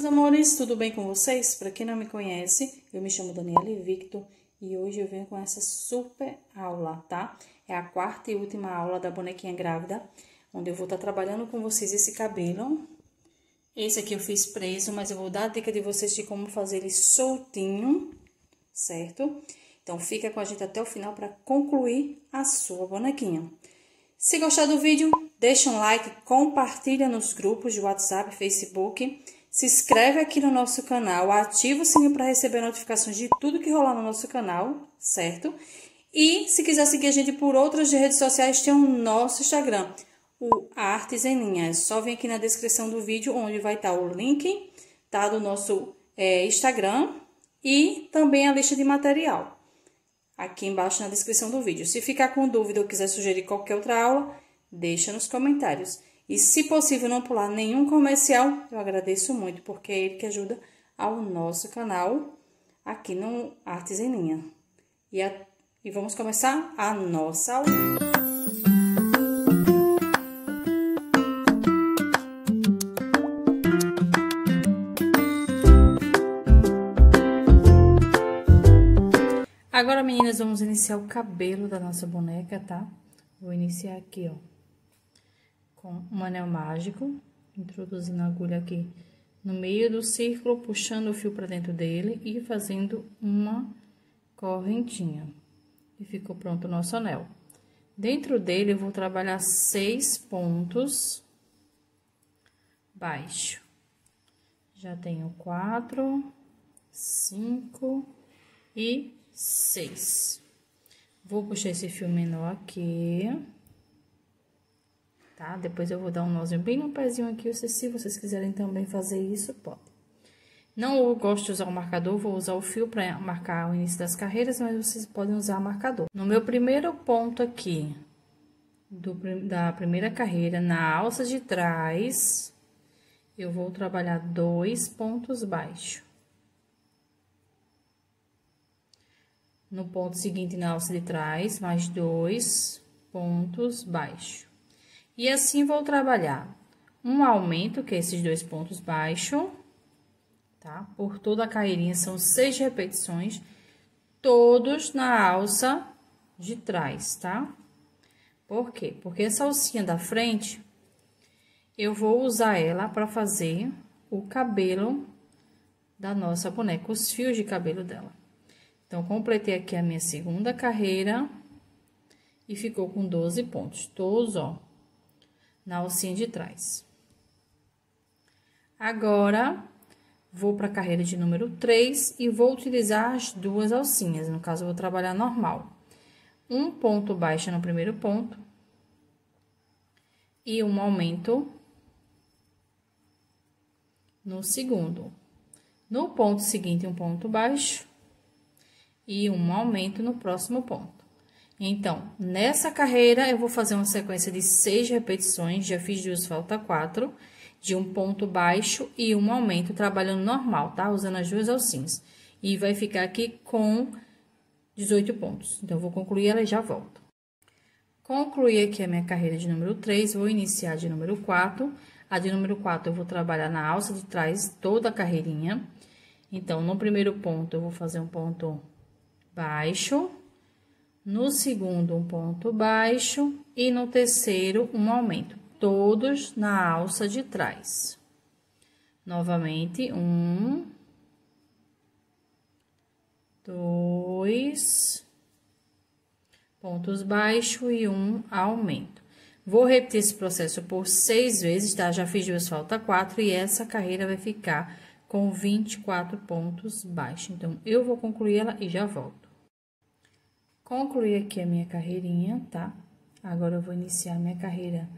Meus amores, tudo bem com vocês? Para quem não me conhece, eu me chamo Daniele Victor e hoje eu venho com essa super aula, tá? É a quarta e última aula da bonequinha grávida, onde eu vou estar trabalhando com vocês esse cabelo. Esse aqui eu fiz preso, mas eu vou dar a dica de vocês de como fazer ele soltinho, certo? Então, fica com a gente até o final para concluir a sua bonequinha. Se gostar do vídeo, deixa um like, compartilha nos grupos de WhatsApp, Facebook. Se inscreve aqui no nosso canal, ativa o sininho para receber notificações de tudo que rolar no nosso canal, certo? E se quiser seguir a gente por outras redes sociais, tem o nosso Instagram, o Artes em Linha. É só vir aqui na descrição do vídeo, onde vai estar o link, tá, do nosso Instagram e também a lista de material, aqui embaixo na descrição do vídeo. Se ficar com dúvida ou quiser sugerir qualquer outra aula, deixa nos comentários. E se possível não pular nenhum comercial, eu agradeço muito, porque é ele que ajuda ao nosso canal aqui no Artes em Linha. E vamos começar a nossa aula. Agora, meninas, vamos iniciar o cabelo da nossa boneca, tá? Vou iniciar aqui, ó, com um anel mágico, introduzindo a agulha aqui no meio do círculo, puxando o fio para dentro dele e fazendo uma correntinha. E ficou pronto o nosso anel. Dentro dele eu vou trabalhar 6 pontos baixo. Já tenho 4, 5 e 6. Vou puxar esse fio menor aqui, tá? Depois eu vou dar um nozinho bem no pezinho aqui. Se vocês quiserem também fazer isso, pode. Não gosto de usar o marcador, vou usar o fio para marcar o início das carreiras, mas vocês podem usar o marcador. No meu primeiro ponto aqui, da primeira carreira, na alça de trás, eu vou trabalhar 2 pontos baixos. No ponto seguinte, na alça de trás, mais 2 pontos baixos. E assim, vou trabalhar um aumento, que é esses 2 pontos baixos, tá? Por toda a carreirinha, são 6 repetições, todos na alça de trás, tá? Por quê? Porque essa alcinha da frente, eu vou usar ela para fazer o cabelo da nossa boneca, os fios de cabelo dela. Então, completei aqui a minha segunda carreira e ficou com 12 pontos, todos, ó, na alcinha de trás. Agora, vou para a carreira de número 3 e vou utilizar as 2 alcinhas. No caso, eu vou trabalhar normal. Um ponto baixo no primeiro ponto e um aumento no segundo. No ponto seguinte, um ponto baixo e um aumento no próximo ponto. Então, nessa carreira, eu vou fazer uma sequência de 6 repetições, já fiz 2, falta 4, de um ponto baixo e um aumento, trabalhando normal, tá? Usando as 2 alcinhas. E vai ficar aqui com 18 pontos. Então, eu vou concluir ela e já volto. Concluí aqui a minha carreira de número 3, vou iniciar de número 4. A de número 4, eu vou trabalhar na alça de trás toda a carreirinha. Então, no primeiro ponto, eu vou fazer um ponto baixo. No segundo, um ponto baixo e no terceiro, um aumento, todos na alça de trás. Novamente, 1, 2 pontos baixo e um aumento. Vou repetir esse processo por 6 vezes, tá? Já fiz 2, falta 4 e essa carreira vai ficar com 24 pontos baixo. Então, eu vou concluir ela e já volto. Concluí aqui a minha carreirinha, tá? Agora, eu vou iniciar a minha carreira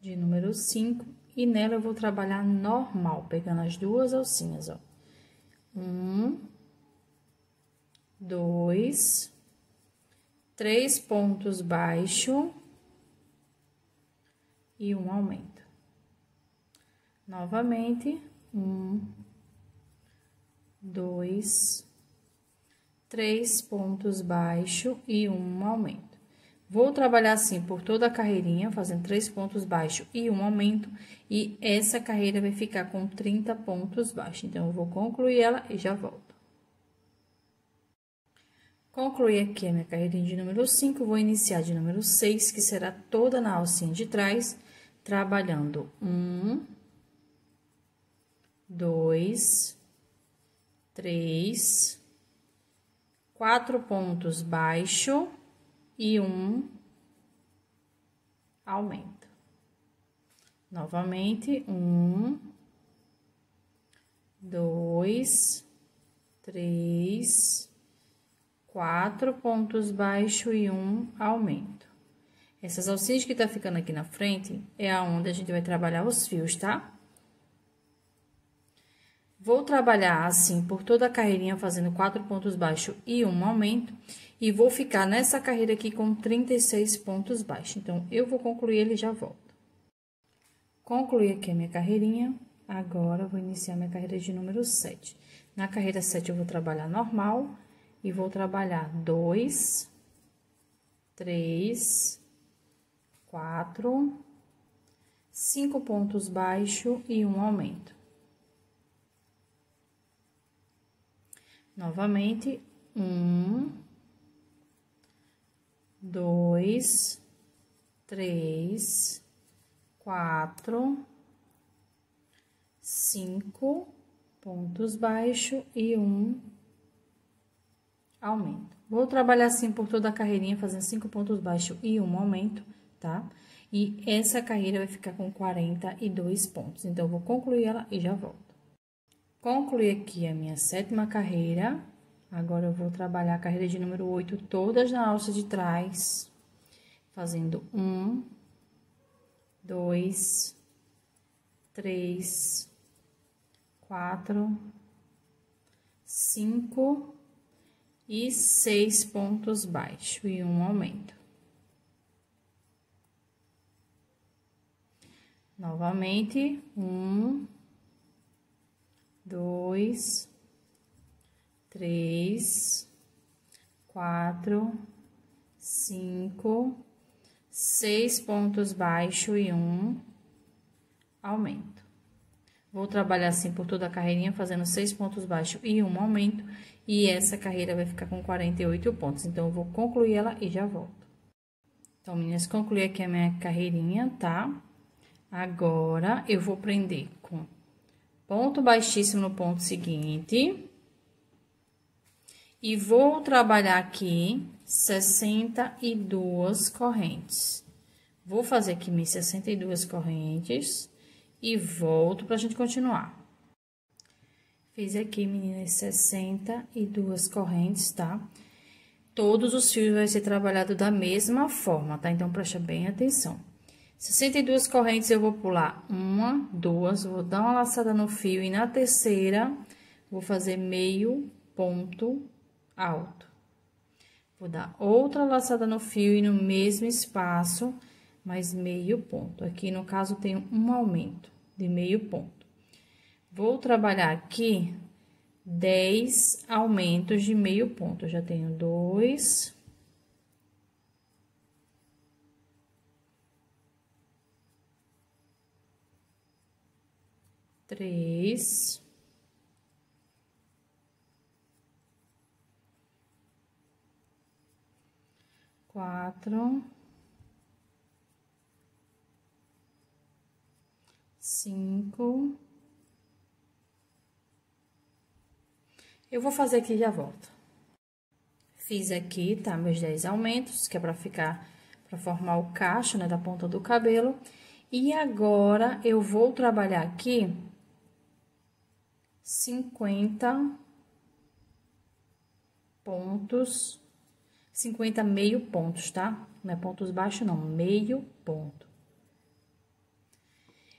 de número 5 e nela eu vou trabalhar normal, pegando as 2 alcinhas, ó. 1, 2, 3 pontos baixo e um aumento. Novamente, 1, 2... 3 pontos baixo e um aumento. Vou trabalhar assim por toda a carreirinha, fazendo 3 pontos baixos e um aumento, e essa carreira vai ficar com 30 pontos baixos. Então, eu vou concluir ela e já volto. Concluí aqui a minha carreirinha de número 5, vou iniciar de número 6, que será toda na alcinha de trás, trabalhando 1, 2, 3, 4 pontos baixo e um aumenta. Novamente, 1, 2, 3, 4 pontos baixo e um aumento. Essas alcinhas que tá ficando aqui na frente é aonde a gente vai trabalhar os fios, tá? Vou trabalhar assim por toda a carreirinha, fazendo 4 pontos baixos e um aumento. E vou ficar nessa carreira aqui com 36 pontos baixos. Então, eu vou concluir ele e já volto. Concluí aqui a minha carreirinha. Agora, eu vou iniciar minha carreira de número 7. Na carreira 7, eu vou trabalhar normal. E vou trabalhar 2, 3, 4, 5 pontos baixos e um aumento. Novamente, 1, 2, 3, 4, 5 pontos baixos e um aumento. Vou trabalhar assim por toda a carreirinha, fazendo 5 pontos baixos e um aumento, tá? E essa carreira vai ficar com 42 pontos. Então, eu vou concluir ela e já volto. Concluí aqui a minha 7ª carreira. Agora, eu vou trabalhar a carreira de número 8, todas na alça de trás. Fazendo 1, 2, 3, 4, 5 e 6 pontos baixos e um aumento. Novamente, 1, 2, 3, 4, 5, 6 pontos baixos e um aumento. Vou trabalhar assim por toda a carreirinha, fazendo 6 pontos baixos e um aumento. E essa carreira vai ficar com 48 pontos. Então, eu vou concluir ela e já volto. Então, meninas, concluí aqui a minha carreirinha, tá? Agora, eu vou prender com ponto baixíssimo no ponto seguinte. E vou trabalhar aqui 62 correntes. Vou fazer aqui minhas 62 correntes e volto pra gente continuar. Fiz aqui, meninas, 62 correntes, tá? Todos os fios vai ser trabalhado da mesma forma, tá? Então, presta bem atenção. 62 correntes, eu vou pular 1, 2, vou dar uma laçada no fio e na terceira, vou fazer meio ponto alto. Vou dar outra laçada no fio e no mesmo espaço, mais meio ponto. Aqui, no caso, tem um aumento de meio ponto. Vou trabalhar aqui 10 aumentos de meio ponto. Eu já tenho 2, 3, 4, 5. Eu vou fazer aqui e já volto. Fiz aqui, tá? Meus 10 aumentos, que é pra ficar, pra formar o cacho, né? Da ponta do cabelo. E agora, eu vou trabalhar aqui 50 meio pontos, tá? Não é pontos baixos, não, meio ponto.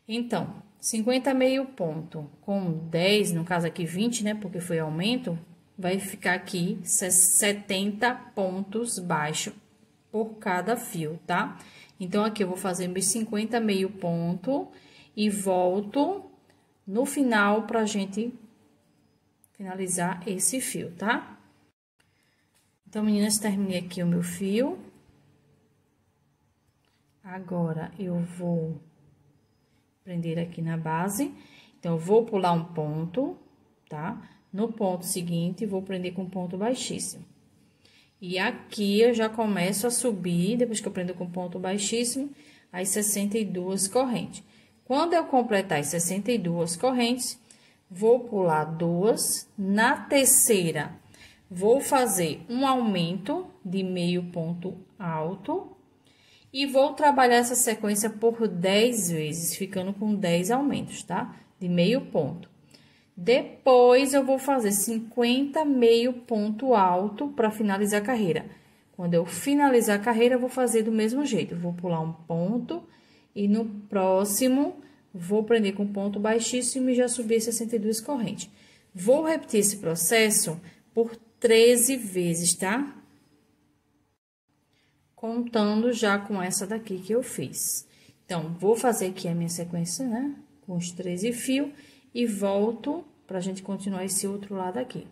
Então, 50 meio ponto com 10, no caso aqui 20, né? Porque foi aumento, vai ficar aqui 70 pontos baixos por cada fio, tá? Então, aqui eu vou fazer meus 50 meio ponto e volto no final pra gente finalizar esse fio, tá? Então, meninas, terminei aqui o meu fio. Agora, eu vou prender aqui na base. Então, eu vou pular um ponto, tá? No ponto seguinte, vou prender com ponto baixíssimo. E aqui, eu já começo a subir, depois que eu prendo com ponto baixíssimo, as 62 correntes. Quando eu completar as 62 correntes, vou pular duas. Na terceira, vou fazer um aumento de meio ponto alto. E vou trabalhar essa sequência por 10 vezes, ficando com 10 aumentos, tá? De meio ponto. Depois, eu vou fazer 50 meio ponto alto para finalizar a carreira. Quando eu finalizar a carreira, eu vou fazer do mesmo jeito. Eu vou pular um ponto e no próximo, vou prender com ponto baixíssimo e já subir 62 correntes. Vou repetir esse processo por 13 vezes, tá? Contando já com essa daqui que eu fiz. Então, vou fazer aqui a minha sequência, né? Com os 13 fios e volto pra gente continuar esse outro lado aqui.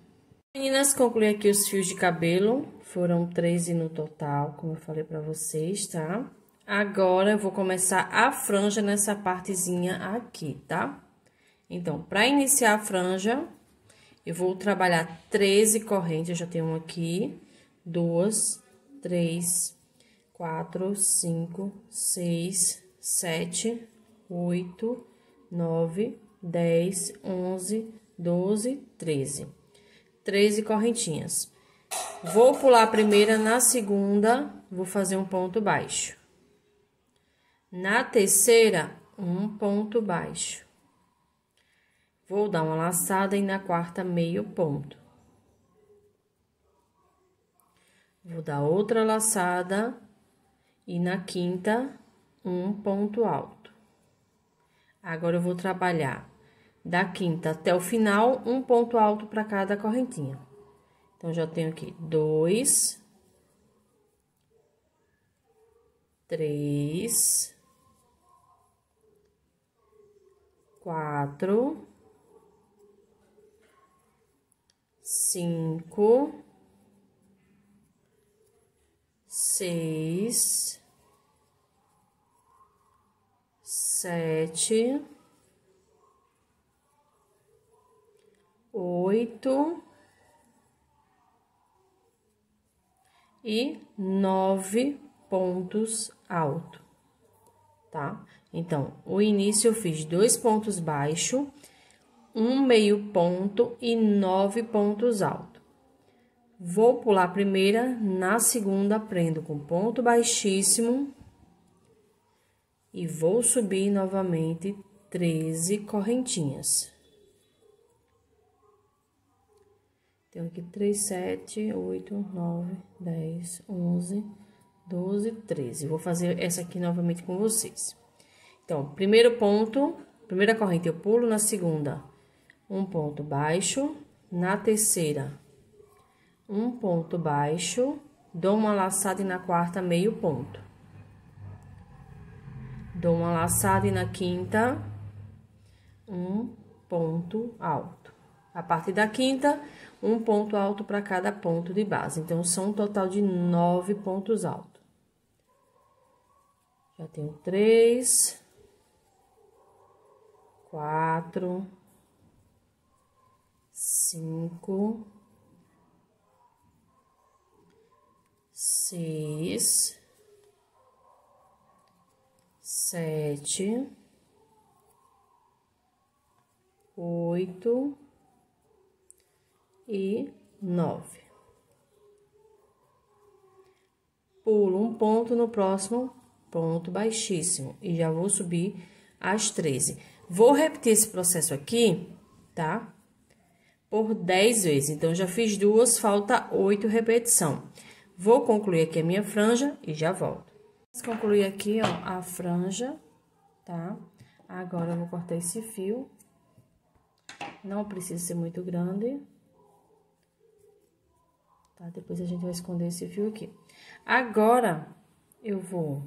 Meninas, concluí aqui os fios de cabelo. Foram 13 no total, como eu falei pra vocês, tá? Agora, eu vou começar a franja nessa partezinha aqui, tá? Então, pra iniciar a franja, eu vou trabalhar 13 correntes. Eu já tenho uma aqui, 2, 3, 4, 5, 6, 7, 8, 9, 10, 11, 12, 13. 13 correntinhas. Vou pular a primeira, na segunda, vou fazer um ponto baixo. Na terceira, um ponto baixo. Vou dar uma laçada e na quarta, meio ponto. Vou dar outra laçada e na quinta, um ponto alto. Agora, eu vou trabalhar da quinta até o final, um ponto alto para cada correntinha. Então, já tenho aqui 2, 3, 4, 5, 6, 7, 8 e 9 pontos alto, tá? Então, o início eu fiz 2 pontos baixo, um meio ponto e 9 pontos alto. Vou pular a primeira, na segunda, prendo com ponto baixíssimo e vou subir novamente 13 correntinhas. Tenho aqui 3, 7, 8, 9, 10, 11, 12, 13. Vou fazer essa aqui novamente com vocês. Então, primeiro ponto, primeira corrente eu pulo, na segunda, um ponto baixo, na terceira, um ponto baixo, dou uma laçada e na quarta, meio ponto. Dou uma laçada e na quinta, um ponto alto. A partir da quinta, um ponto alto para cada ponto de base. Então, são um total de 9 pontos altos. Já tenho 3, 4, 5... 6, 7, 8 e 9. Pulo um ponto no próximo ponto baixíssimo e já vou subir as 13. Vou repetir esse processo aqui, tá? Por 10 vezes. Então, já fiz 2, falta 8 repetição. Vou concluir aqui a minha franja e já volto. Concluí aqui, ó, a franja, tá? Agora, eu vou cortar esse fio. Não precisa ser muito grande. Tá? Depois a gente vai esconder esse fio aqui. Agora, eu vou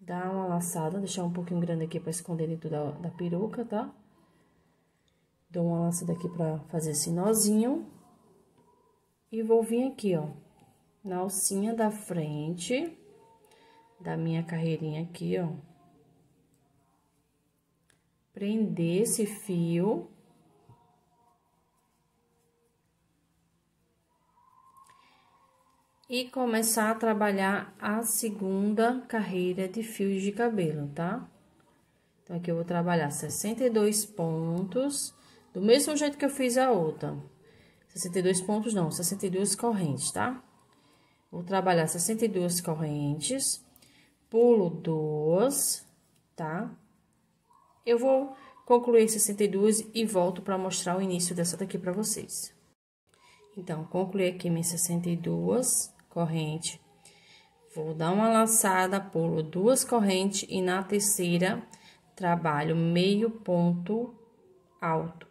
dar uma laçada, deixar um pouquinho grande aqui pra esconder dentro da peruca, tá? Dou uma laçada aqui pra fazer esse nozinho. E vou vir aqui, ó, na alcinha da frente, da minha carreirinha aqui, ó. Prender esse fio. E começar a trabalhar a segunda carreira de fios de cabelo, tá? Então, aqui eu vou trabalhar 62 pontos, do mesmo jeito que eu fiz a outra. 62 pontos não, 62 correntes, tá? Vou trabalhar 62 correntes, pulo 2, tá? Eu vou concluir 62 e volto para mostrar o início dessa daqui para vocês. Então, concluí aqui minhas 62 correntes, vou dar uma laçada, pulo 2 correntes e na terceira trabalho meio ponto alto.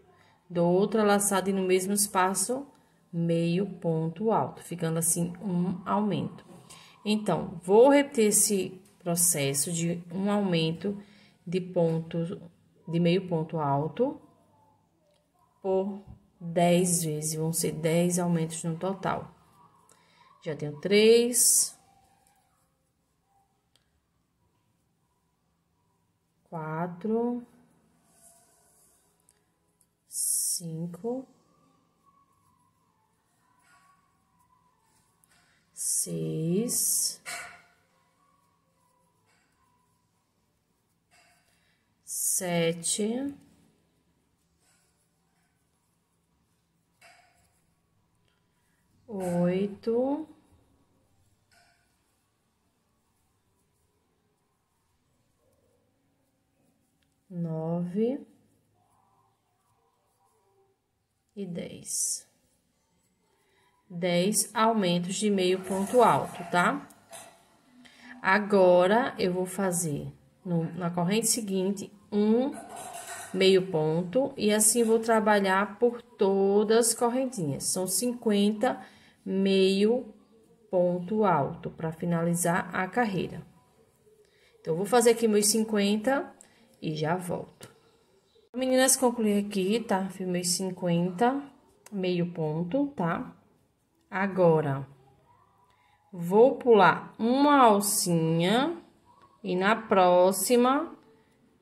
Dou outra laçada e no mesmo espaço meio ponto alto, ficando assim um aumento. Então, vou repetir esse processo de um aumento de ponto, de meio ponto alto por 10 vezes, vão ser 10 aumentos no total. Já tenho 4, 5, 6, 7, 8, 9 e 10. 10 aumentos de meio ponto alto, tá? Agora, eu vou fazer na corrente seguinte um meio ponto e assim vou trabalhar por todas as correntinhas. São 50 meio ponto alto para finalizar a carreira. Então, eu vou fazer aqui meus 50 e já volto. Meninas, concluí aqui, tá? Fiz meus 50 meio ponto, tá? Agora, vou pular uma alcinha e na próxima,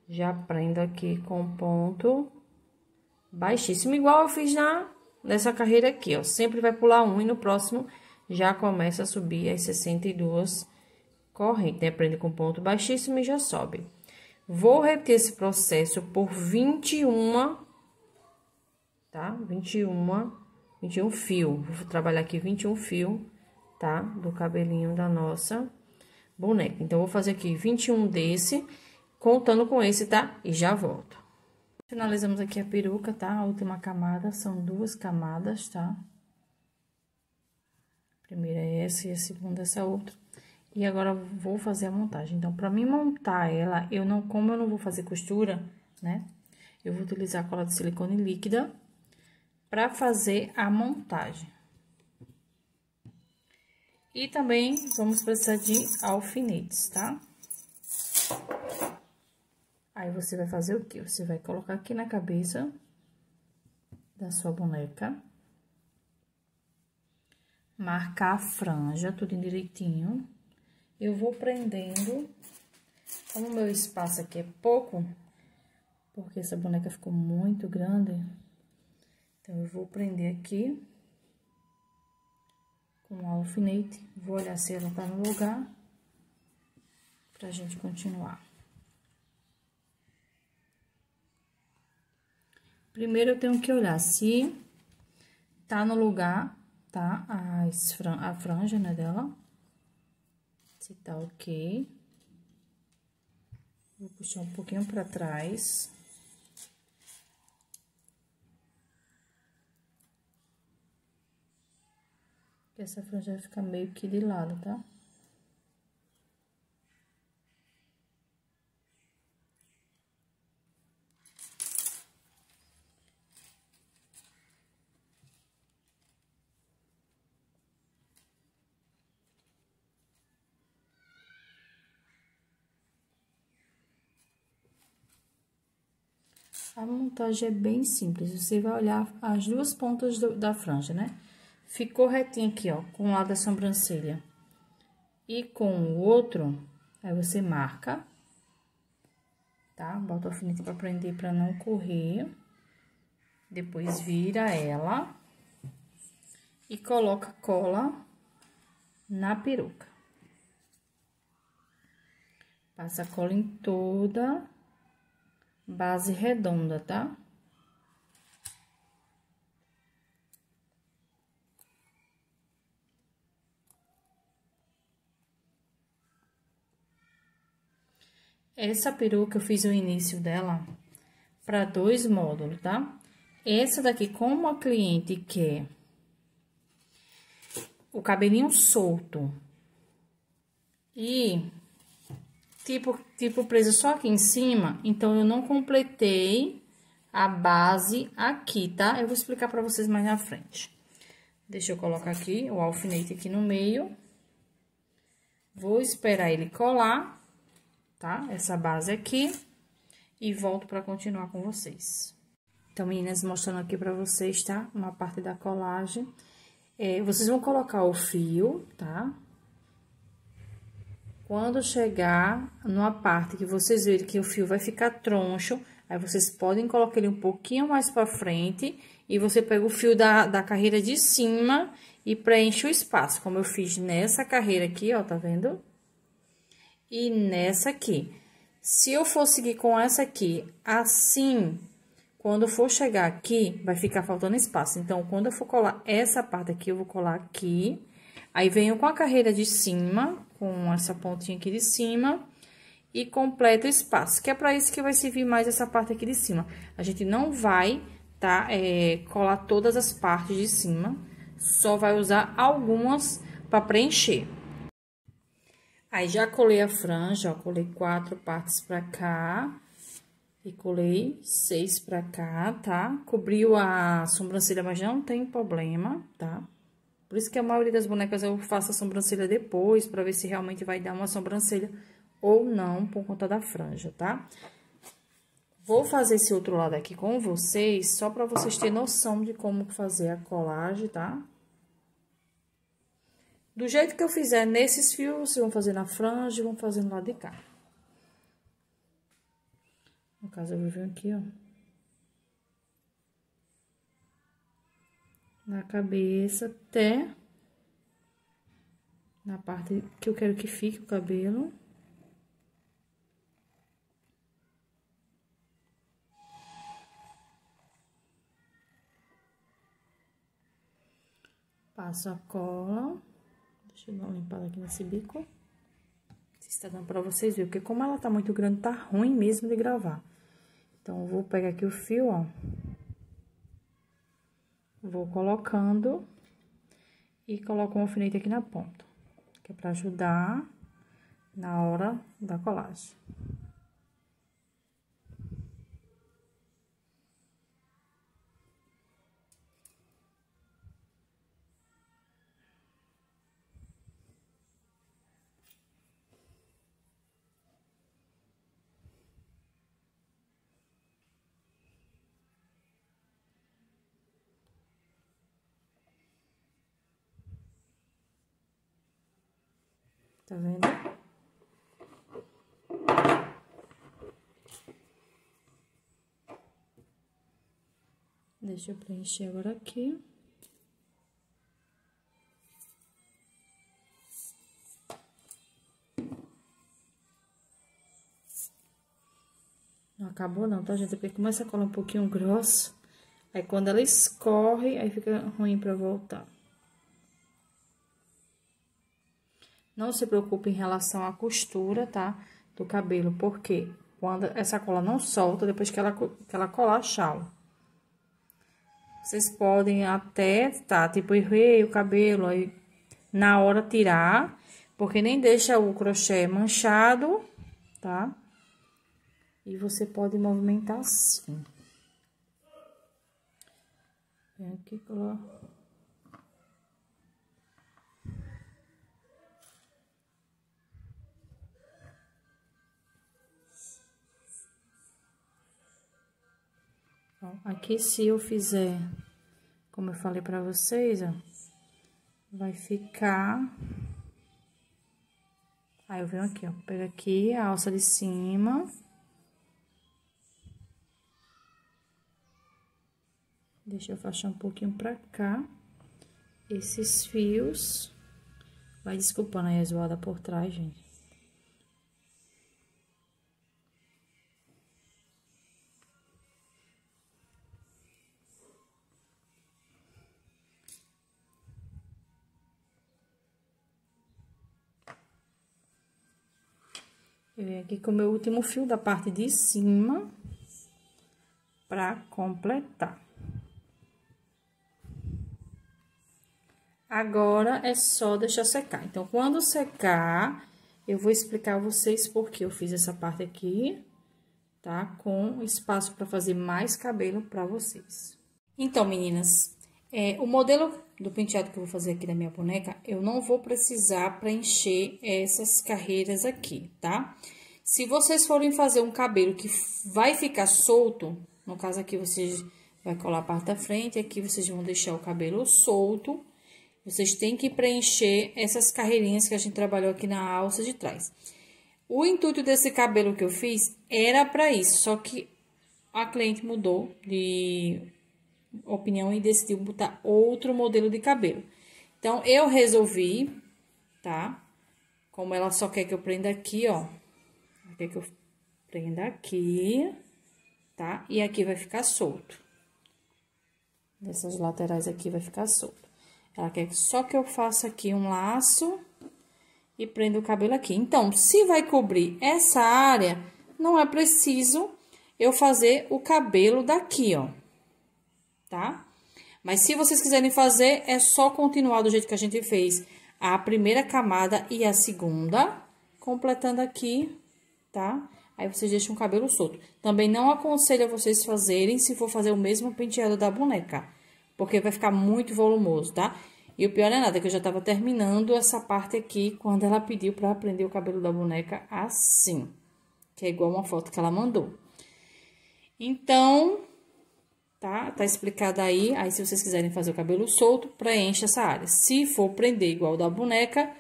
já prendo aqui com ponto baixíssimo, igual eu fiz nessa carreira aqui, ó. Sempre vai pular um e no próximo já começa a subir as 62 correntes, né? Prende com ponto baixíssimo e já sobe. Vou repetir esse processo por 21, tá? 21 fio, vou trabalhar aqui 21 fio, tá? Do cabelinho da nossa boneca. Então, vou fazer aqui 21 desse, contando com esse, tá? E já volto. Finalizamos aqui a peruca, tá? A última camada, são 2 camadas, tá? A primeira é essa e a segunda é essa outra. E agora, vou fazer a montagem. Então, pra mim montar ela, como eu não vou fazer costura, né? Eu vou utilizar a cola de silicone líquida para fazer a montagem. E também vamos precisar de alfinetes, tá? Aí você vai fazer o quê? Você vai colocar aqui na cabeça da sua boneca, marcar a franja, tudo direitinho. Eu vou prendendo, como o meu espaço aqui é pouco, porque essa boneca ficou muito grande. Então, eu vou prender aqui com um alfinete, vou olhar se ela tá no lugar, pra gente continuar. Primeiro, eu tenho que olhar se tá no lugar, tá? A franja, né, dela. Se tá ok. Vou puxar um pouquinho pra trás. Essa franja vai ficar meio que de lado, tá? A montagem é bem simples, você vai olhar as duas pontas da franja, né? Ficou retinho aqui, ó, com um lado da sobrancelha e com o outro, Aí você marca, tá? Bota o alfinete pra prender pra não correr. Depois vira ela e coloca cola na peruca. Passa a cola em toda base redonda, tá? Essa peruca eu fiz o início dela para 2 módulos, tá? Essa daqui, como a cliente quer o cabelinho solto e tipo preso só aqui em cima, então eu não completei a base aqui, tá? Eu vou explicar para vocês mais na frente. Deixa eu colocar aqui o alfinete aqui no meio. Vou esperar ele colar, tá? Essa base aqui, e volto para continuar com vocês. Então, meninas, mostrando aqui para vocês, tá? Uma parte da colagem. Vocês vão colocar o fio, tá? Quando chegar numa parte que vocês verem que o fio vai ficar troncho, aí vocês podem colocar ele um pouquinho mais para frente, e você pega o fio da carreira de cima e preenche o espaço, como eu fiz nessa carreira aqui, ó, tá vendo? E nessa aqui. Se eu for seguir com essa aqui assim, quando for chegar aqui, vai ficar faltando espaço. Então, quando eu for colar essa parte aqui, eu vou colar aqui. Aí, venho com a carreira de cima, com essa pontinha aqui de cima, e completo o espaço. Que é pra isso que vai servir mais essa parte aqui de cima. A gente não vai, tá, colar todas as partes de cima. Só vai usar algumas pra preencher. Aí, já colei a franja, ó, colei 4 partes pra cá e colei 6 pra cá, tá? Cobriu a sobrancelha, mas não tem problema, tá? Por isso que a maioria das bonecas eu faço a sobrancelha depois, pra ver se realmente vai dar uma sobrancelha ou não, por conta da franja, tá? Vou fazer esse outro lado aqui com vocês, só pra vocês terem noção de como fazer a colagem, tá? Do jeito que eu fizer nesses fios, vocês vão fazer na franja e vão fazer no lado de cá. No caso, eu vou vir aqui, ó. Na cabeça até na parte que eu quero que fique o cabelo. Passo a cola. Deixa eu dar uma limpada aqui nesse bico. Se está dando pra vocês verem, porque como ela tá muito grande, tá ruim mesmo de gravar. Então, eu vou pegar aqui o fio, ó. Vou colocando e coloco um alfinete aqui na ponta, que é pra ajudar na hora da colagem. Tá vendo? Deixa eu preencher agora aqui. Não acabou não, tá, gente? Porque começa a colar um pouquinho grosso, aí quando ela escorre, aí fica ruim pra voltar. Não se preocupe em relação à costura, tá? Do cabelo, porque quando essa cola não solta, depois que ela colar, tchau. Vocês podem até, tá? Tipo, errei o cabelo, aí na hora tirar, porque nem deixa o crochê manchado, tá? E você pode movimentar assim. Vem aqui, coloca. Aqui, se eu fizer, como eu falei pra vocês, ó, vai ficar Aí eu venho aqui, ó, pego aqui a alça de cima, deixa eu afastar um pouquinho pra cá, esses fios, vai desculpando aí a zoada por trás, gente. Eu venho aqui com o meu último fio da parte de cima para completar. Agora é só deixar secar. Então, quando secar, eu vou explicar a vocês porque eu fiz essa parte aqui, tá? Com espaço para fazer mais cabelo para vocês. Então, meninas, o modelo do penteado que eu vou fazer aqui da minha boneca, eu não vou precisar preencher essas carreiras aqui, tá? Se vocês forem fazer um cabelo que vai ficar solto, no caso aqui vocês vai colar a parte da frente, aqui vocês vão deixar o cabelo solto, vocês têm que preencher essas carreirinhas que a gente trabalhou aqui na alça de trás. O intuito desse cabelo que eu fiz era para isso, só que a cliente mudou de opinião e decidiu botar outro modelo de cabelo. Então, eu resolvi, tá? Como ela só quer que eu prenda aqui, ó. Quer que eu prenda aqui, tá? E aqui vai ficar solto. Dessas laterais aqui vai ficar solto. Ela quer só que eu faça aqui um laço e prenda o cabelo aqui. Então, se vai cobrir essa área, não é preciso eu fazer o cabelo daqui, ó. Tá? Mas se vocês quiserem fazer, é só continuar do jeito que a gente fez a primeira camada e a segunda, completando aqui, tá? Aí vocês deixam o cabelo solto. Também não aconselho a vocês fazerem se for fazer o mesmo penteado da boneca, porque vai ficar muito volumoso, tá? E o pior é nada, que eu já tava terminando essa parte aqui quando ela pediu pra prender o cabelo da boneca assim, que é igual uma foto que ela mandou. Então... Tá explicada aí. Aí, se vocês quiserem fazer o cabelo solto, preenche essa área. Se for prender igual da boneca,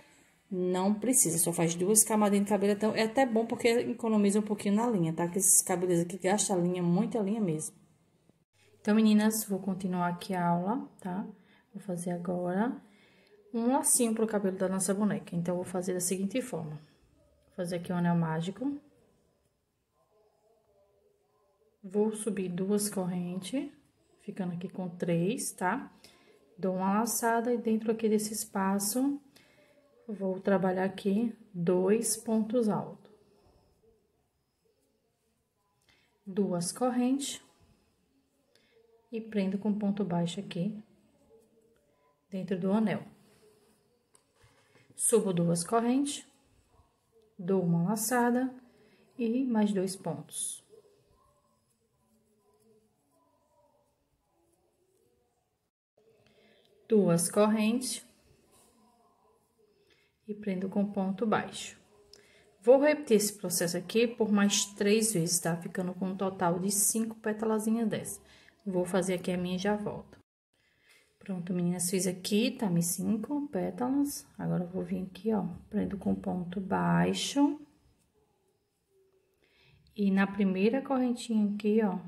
não precisa. Só faz duas camadinhas de cabelo. Então, é até bom porque economiza um pouquinho na linha, tá? Que esses cabelos aqui gastam linha, muita linha mesmo. Então, meninas, vou continuar aqui a aula, tá? Vou fazer agora um lacinho pro cabelo da nossa boneca. Então, vou fazer da seguinte forma. Vou fazer aqui um anel mágico. Vou subir duas correntes, ficando aqui com 3, tá? Dou uma laçada e dentro aqui desse espaço, vou trabalhar aqui 2 pontos altos. 2 correntes e prendo com ponto baixo aqui, dentro do anel. Subo 2 correntes, dou uma laçada e mais 2 pontos. Duas correntes e prendo com ponto baixo. Vou repetir esse processo aqui por mais 3 vezes, tá? Ficando com um total de 5 pétalazinhas dessa. Vou fazer aqui a minha e já volto. Pronto, meninas, fiz aqui, tá? Minhas 5 pétalas. Agora eu vou vir aqui, ó, prendo com ponto baixo. E na primeira correntinha aqui, ó,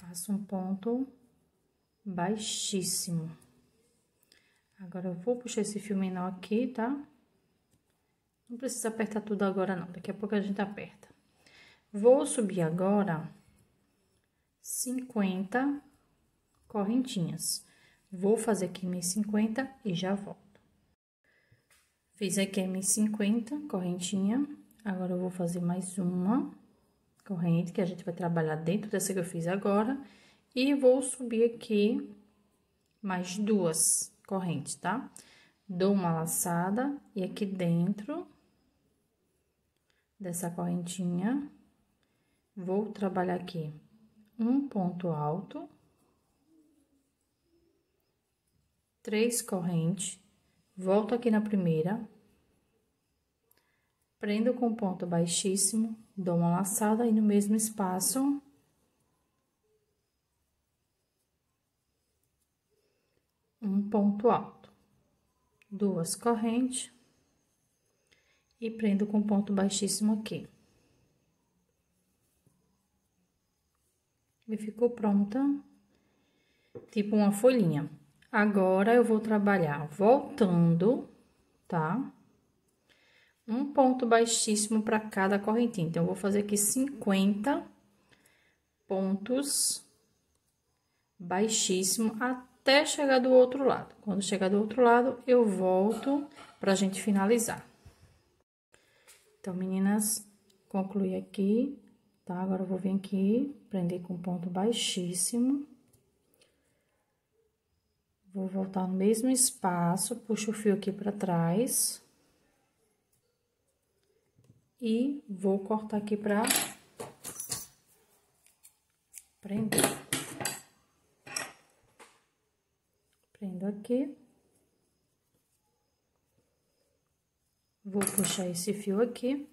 faço um ponto baixíssimo. Agora eu vou puxar esse fio menor aqui, tá? Não precisa apertar tudo agora não, daqui a pouco a gente aperta. Vou subir agora 50 correntinhas. Vou fazer aqui minhas 50 e já volto. Fiz aqui minhas 50 correntinha. Agora eu vou fazer mais uma corrente que a gente vai trabalhar dentro dessa que eu fiz agora. E vou subir aqui mais 2 correntes, tá? Dou uma laçada e aqui dentro dessa correntinha, vou trabalhar aqui um ponto alto, 3 correntes, volto aqui na primeira, prendo com ponto baixíssimo, dou uma laçada e no mesmo espaço... um ponto alto, duas correntes e prendo com ponto baixíssimo aqui. E ficou pronta, tipo uma folhinha. Agora, eu vou trabalhar voltando, tá? Um ponto baixíssimo para cada correntinha. Então, eu vou fazer aqui 50 pontos baixíssimo até chegar do outro lado. Quando chegar do outro lado, eu volto pra gente finalizar. Então, meninas, concluí aqui. Tá, agora eu vou vir aqui, prender com ponto baixíssimo. Vou voltar no mesmo espaço, puxo o fio aqui pra trás. E vou cortar aqui pra prender. Prendo aqui. Vou puxar esse fio aqui.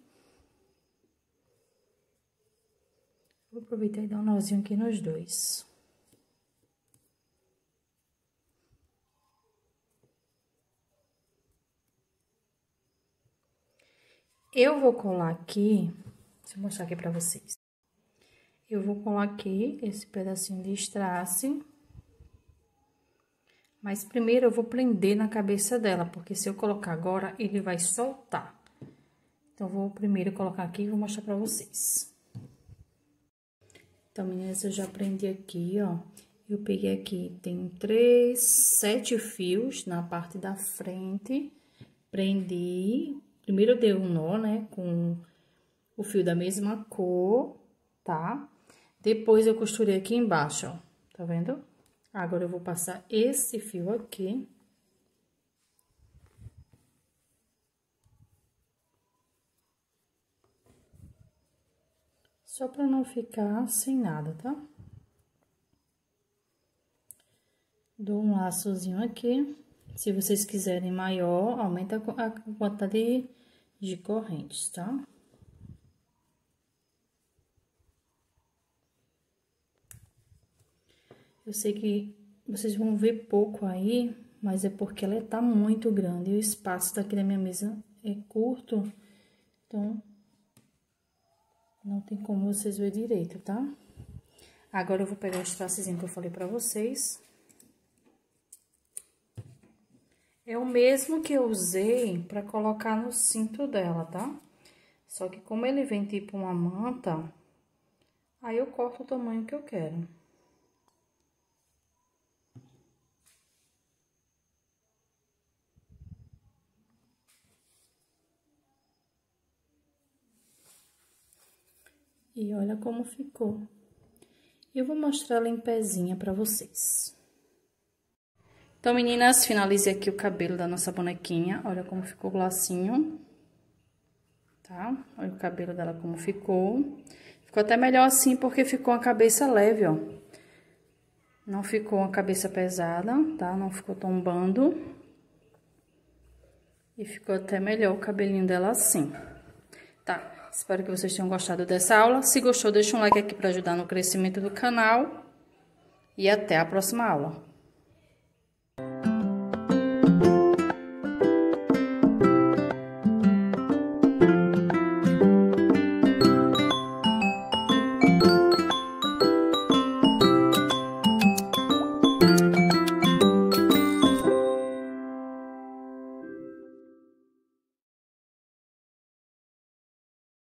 Vou aproveitar e dar um nozinho aqui nos dois. Eu vou colar aqui, deixa eu mostrar aqui pra vocês. Eu vou colar aqui esse pedacinho de strass, mas primeiro eu vou prender na cabeça dela, porque se eu colocar agora, ele vai soltar. Então, eu vou primeiro colocar aqui e vou mostrar pra vocês. Então, meninas, eu já prendi aqui, ó. Eu peguei aqui, tem 7 fios na parte da frente. Prendi. Primeiro eu dei um nó, né? Com o fio da mesma cor, tá? Depois eu costurei aqui embaixo, ó. Tá vendo? Agora eu vou passar esse fio aqui. Só para não ficar sem nada, tá? Dou um laçozinho aqui. Se vocês quiserem maior, aumenta a quantidade de correntes, tá? Eu sei que vocês vão ver pouco aí, mas é porque ela tá muito grande e o espaço daqui da minha mesa é curto, então... não tem como vocês verem direito, tá? Agora, eu vou pegar os tracezinhos que eu falei pra vocês. É o mesmo que eu usei pra colocar no cinto dela, tá? Só que como ele vem tipo uma manta, aí eu corto o tamanho que eu quero. E olha como ficou. Eu vou mostrar ela em pezinha pra vocês. Então, meninas, finalizei aqui o cabelo da nossa bonequinha. Olha como ficou o lacinho. Tá? Olha o cabelo dela como ficou. Ficou até melhor assim, porque ficou uma cabeça leve, ó. Não ficou uma cabeça pesada, tá? Não ficou tombando. E ficou até melhor o cabelinho dela assim. Tá? Espero que vocês tenham gostado dessa aula. Se gostou, deixa um like aqui para ajudar no crescimento do canal. E até a próxima aula.